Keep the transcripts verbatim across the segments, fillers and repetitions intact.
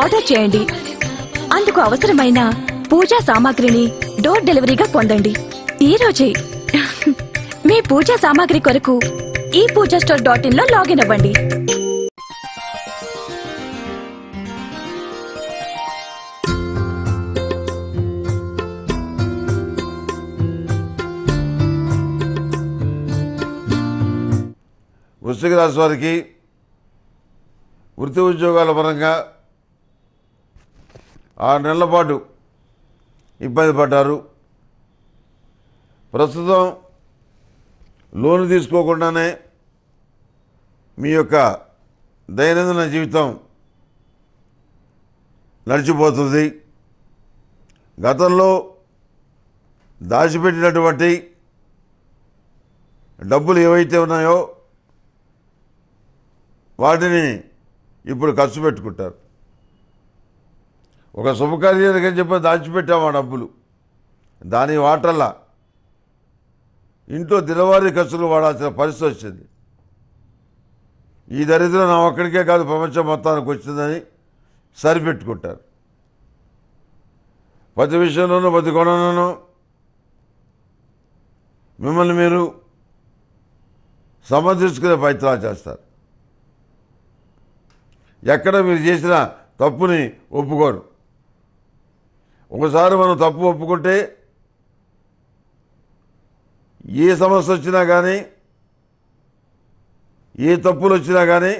Order చేయండి. అందుకు అవసరమైన పూజా సామాగ్రిని డోర్ డెలివరీగా పొందండి. ఈ రోజే మీ పూజా సామాగ్రి కొరకు ఈ పూజా స్టోర్ డాట్ ఇన్ లో లాగిన్ అవ్వండి. వృశ్చిక రాశి వారికి వృత్తి ఉద్యోగాల పరంగా ఆరు నెలల పాటు ఇబ్బంది పడ్డారు. ప్రస్తుతం లోన్ తీసుకోకుండానే మీ యొక్క దైనందిన జీవితం నడిచిపోతుంది. గతంలో దాచిపెట్టినటువంటి డబ్బులు ఏవైతే ఉన్నాయో వాటిని ఇప్పుడు ఖర్చు పెట్టుకుంటారు. ఒక శుభకార్యానికి చెప్పి దాచిపెట్టాము ఆ డబ్బులు, దాని వాటల్లా ఇంట్లో దినవారీ ఖర్చులు వాడాల్సిన పరిస్థితి వచ్చింది. ఈ దరిద్రం నా ఒక్కడికే కాదు ప్రపంచం మొత్తానికి వచ్చిందని సరిపెట్టుకుంటారు. ప్రతి విషయంలోనూ ప్రతి కోణంలోనూ మిమ్మల్ని మీరు సమర్థించుకునే ప్రయత్నాలు చేస్తారు. ఎక్కడ మీరు చేసిన తప్పుని ఒప్పుకోరు. ఒకసారి మనం తప్పు ఒప్పుకుంటే ఏ సమస్య వచ్చినా కానీ ఏ తప్పులు వచ్చినా కానీ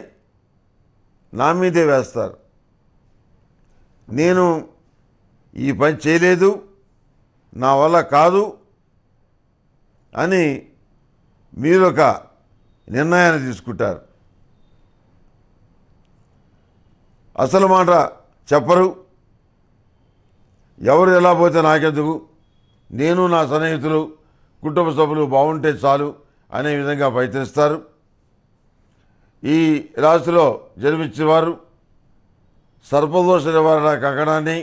నా మీదే వేస్తారు. నేను ఈ పని చేయలేదు, నా వల్ల కాదు అని మీరు ఒక నిర్ణయాన్ని తీసుకుంటారు. అసలు మాట చెప్పరు. ఎవరు ఎలా పోతే నాకెందుకు, నేను నా స్నేహితులు కుటుంబ సభ్యులు బాగుంటే చాలు అనే విధంగా ప్రయత్నిస్తారు. ఈ రాశిలో జన్మించేవారు సర్పదోష నివారణ కంకణాన్ని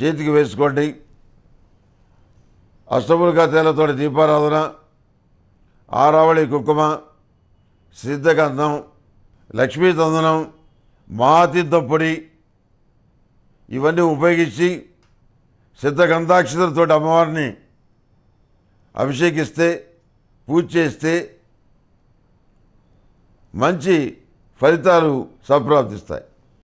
చేతికి వేసుకోండి. అష్టములుగా తేలతోటి దీపారాధన, ఆరావళి కుంకుమ, సిద్ధగంధం, లక్ష్మీ తందనం, మహాతీర్థం పొడి ఇవన్నీ ఉపయోగించి సిద్ధగంధాక్షతలతో అమ్మవారిని అభిషేకిస్తే పూజ చేస్తే మంచి ఫలితాలు సంప్రాప్తిస్తాయి.